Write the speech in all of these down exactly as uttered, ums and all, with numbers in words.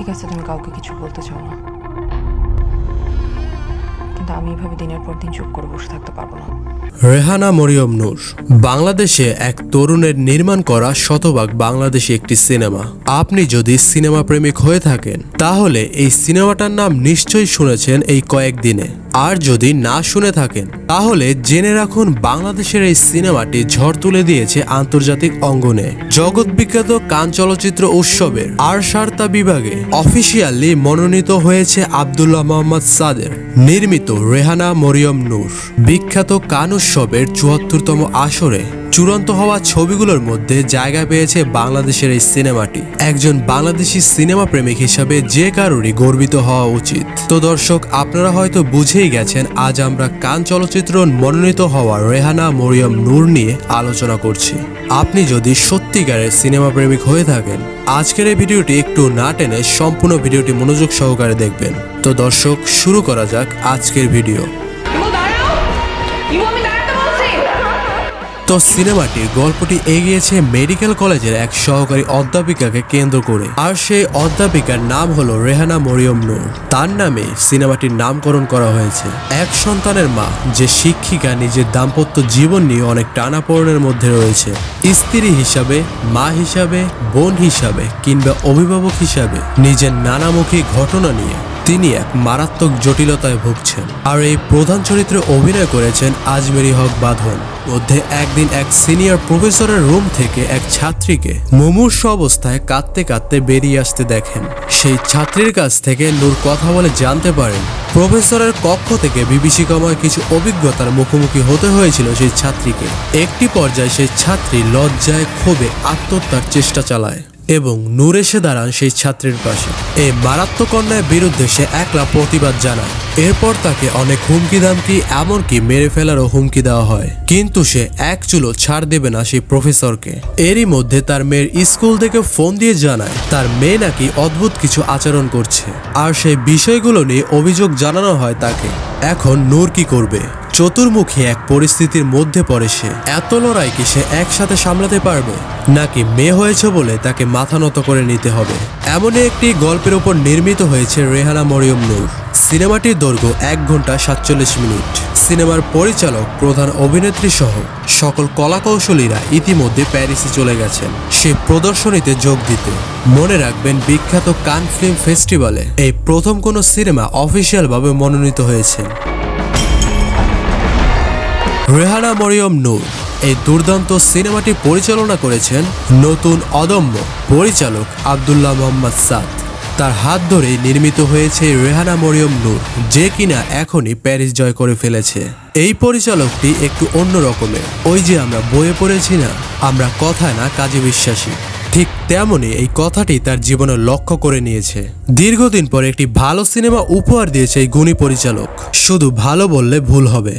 ঠিক আছে তুমি কাউকে কিছু বলতে চাও না, কিন্তু আমি এভাবে দিনের পর দিন চুপ করে বসে থাকতে পারবো না। রেহানা মরিয়ম নূর বাংলাদেশে এক তরুণের নির্মাণ করা শতভাগ বাংলাদেশি একটি সিনেমা। আপনি যদি সিনেমা প্রেমিক হয়ে থাকেন তাহলে এই সিনেমাটার নাম নিশ্চয়ই শুনেছেন এই কয়েকদিনে, আর যদি না শুনে থাকেন তাহলে জেনে রাখুন বাংলাদেশের এই সিনেমাটি ঝড় তুলে দিয়েছে আন্তর্জাতিক অঙ্গনে। জগৎ বিখ্যাত কান চলচ্চিত্র উৎসবের আর্টসার্তা বিভাগে অফিসিয়ালি মনোনীত হয়েছে আব্দুল্লাহ মোহাম্মদ সাদের নির্মিত রেহানা মরিয়ম নূর। বিখ্যাত কান উৎসবের চুয়াত্তরতম আসরে চূড়ান্ত হওয়া ছবিগুলোর মধ্যে জায়গা পেয়েছে বাংলাদেশের এই সিনেমাটি। একজন বাংলাদেশি সিনেমা প্রেমিক হিসাবে যে কারোরই গর্বিত হওয়া উচিত। তো দর্শক, আপনারা হয়তো বুঝেই গেছেন আজ আমরা কান চলচ্চিত্র মনোনীত হওয়া রেহানা মরিয়ম নূর নিয়ে আলোচনা করছি। আপনি যদি সত্যিকারের সিনেমা প্রেমিক হয়ে থাকেন আজকের এই ভিডিওটি একটু না টেনে সম্পূর্ণ ভিডিওটি মনোযোগ সহকারে দেখবেন। তো দর্শক, শুরু করা যাক আজকের ভিডিও। তো সিনেমাটির গল্পটি এগিয়েছে মেডিকেল কলেজের এক সহকারী অধ্যাপিকাকে কেন্দ্র করে, আর সেই অধ্যাপিকার নাম হলো রেহানা মরিয়ম নূর। তার নামে সিনেমাটির নামকরণ করা হয়েছে। এক সন্তানের মা যে শিক্ষিকা নিজের দাম্পত্য জীবন নিয়ে অনেক টানাপোড়েনের মধ্যে রয়েছে। স্ত্রী হিসাবে, মা হিসাবে, বোন হিসাবে কিংবা অভিভাবক হিসাবে নিজের নানামুখী ঘটনা নিয়ে তিনি এক মারাত্মক জটিলতায় ভুগছেন। আর এই প্রধান চরিত্রে অভিনয় করেছেন আজমেরি হক বাঁধন। মধ্যে একদিন এক সিনিয়র প্রফেসরের রুম থেকে এক ছাত্রীকে মুমূর্ষু অবস্থায় কাঁদতে কাঁদতে বেরিয়ে আসতে দেখেন। সেই ছাত্রীর কাছ থেকে নূর কথা বলে জানতে পারেন প্রফেসরের কক্ষ থেকে বিভীষিকাময় কিছু অভিজ্ঞতার মুখোমুখি হতে হয়েছিল সেই ছাত্রীকে। একটি পর্যায়ে সেই ছাত্রী লজ্জায় ক্ষোভে আত্মহত্যার চেষ্টা চালায় এবং নূর এসে দাঁড়ান সেই ছাত্রীর পাশে। এই মারাত্মক অন্যায়ের বিরুদ্ধে সে একলা প্রতিবাদ জানায়। এরপর তাকে অনেক হুমকি দামকি এমনকি মেরে ফেলারও হুমকি দেওয়া হয়, কিন্তু সে এক চুলো ছাড় দেবে না সেই প্রফেসরকে। এরই মধ্যে তার মেয়ের স্কুল থেকে ফোন দিয়ে জানায় তার মেয়ে নাকি অদ্ভুত কিছু আচরণ করছে, আর সেই বিষয়গুলো নিয়ে অভিযোগ জানানো হয় তাকে। এখন নূর কি করবে? চতুর্মুখী এক পরিস্থিতির মধ্যে পড়ে সে। এত লড়াই কি সে একসাথে সামলাতে পারবে, নাকি মেয়ে হয়েছে বলে তাকে মাথা নত করে নিতে হবে? এমনই একটি গল্পের উপর নির্মিত হয়েছে রেহানা মরিয়ম নূর। সিনেমাটির দৈর্ঘ্য এক ঘন্টা সাতচল্লিশ মিনিট। সিনেমার পরিচালক, প্রধান অভিনেত্রী সহ সকল কলাকৌশলীরা ইতিমধ্যে প্যারিসে চলে গেছেন সে প্রদর্শনীতে যোগ দিতে। মনে রাখবেন, বিখ্যাত কান ফিল্ম ফেস্টিভ্যালে এই প্রথম কোনো সিনেমা অফিসিয়ালভাবে মনোনীত হয়েছে। রেহানা মরিয়ম নূর এই দুর্দান্ত সিনেমাটি পরিচালনা করেছেন নতুন অদম্য পরিচালক আব্দুল্লাহ মোহাম্মদ সাদ। তার হাত ধরেই নির্মিত হয়েছে রেহানা মরিয়ম নূর, যে কিনা এখনই প্যারিস জয় করে ফেলেছে। এই পরিচালকটি একটু অন্য রকমের। ওই যে আমরা বইয়ে পড়েছি না, আমরা কথা না কাজে বিশ্বাসী, ঠিক তেমনই এই কথাটি তার জীবনে লক্ষ্য করে নিয়েছে। দীর্ঘদিন পর একটি ভালো সিনেমা উপহার দিয়েছে এই গুণী পরিচালক। শুধু ভালো বললে ভুল হবে,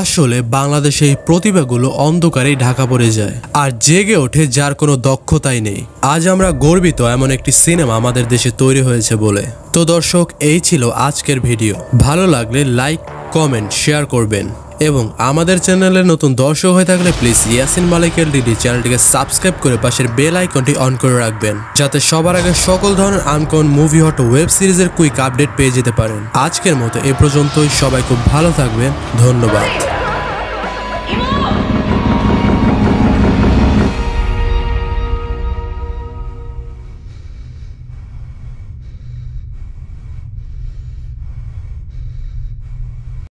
আসলে বাংলাদেশে এই প্রতিভাগুলো অন্ধকারেই ঢাকা পড়ে যায় আর জেগে ওঠে যার কোনো দক্ষতাই নেই। আজ আমরা গর্বিত এমন একটি সিনেমা আমাদের দেশে তৈরি হয়েছে বলে। তো দর্শক, এই ছিল আজকের ভিডিও। ভালো লাগলে লাইক, কমেন্ট, শেয়ার করবেন এবং আমাদের চ্যানেলে নতুন দর্শক হয়ে থাকলে প্লিজ ইয়াসিন মালিকের ডিডি চ্যানেলটিকে সাবস্ক্রাইব করে পাশের বেল আইকনটি অন করে রাখবেন, যাতে সবার আগে সকল ধরনের আনকন মুভি হট ওয়েব সিরিজের কুইক আপডেট পেয়ে যেতে পারেন। আজকের মতো এ পর্যন্তই। সবাই খুব ভালো থাকবেন। ধন্যবাদ।